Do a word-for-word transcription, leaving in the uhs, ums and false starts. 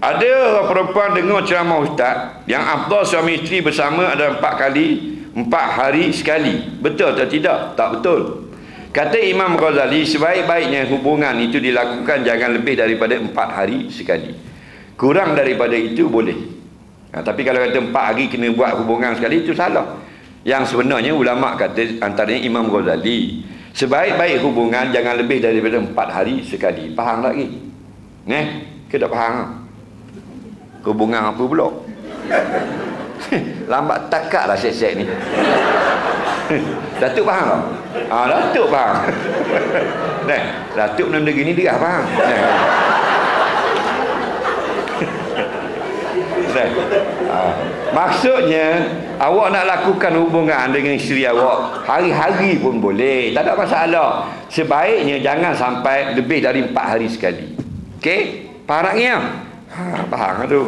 Ada orang perempuan dengar ceramah ustaz yang afdal suami isteri bersama ada empat kali, empat hari sekali. Betul atau tidak? Tak betul. Kata Imam Ghazali, sebaik-baiknya hubungan itu dilakukan jangan lebih daripada empat hari sekali. Kurang daripada itu boleh. Ha, tapi kalau kata empat hari kena buat hubungan sekali, itu salah. Yang sebenarnya ulama kata, antaranya Imam Ghazali, sebaik-baik hubungan jangan lebih daripada empat hari sekali. Faham lagi? Neh, kita faham. Hubungan apa pula? Lambat takak lah set-set ni. Datuk faham tak? Ah, Datuk faham. Neh, Datuk benda-benda gini dia faham. Neh. Neh. Ah. Maksudnya awak nak lakukan hubungan dengan isteri awak hari-hari pun boleh, tak ada masalah. Sebaiknya jangan sampai lebih dari empat hari sekali. Okey? Paraknya. Ha, faham tu.